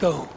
Go.